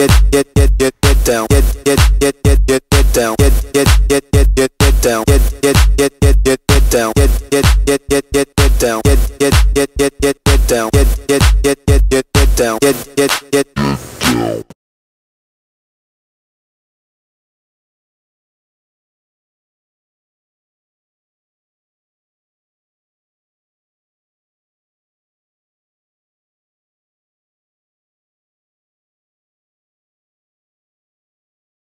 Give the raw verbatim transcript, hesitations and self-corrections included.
get get get get get down, get get get get get get down, get get get get get get down, get get get get get get down, get get get get get get down, get get get get get get down, get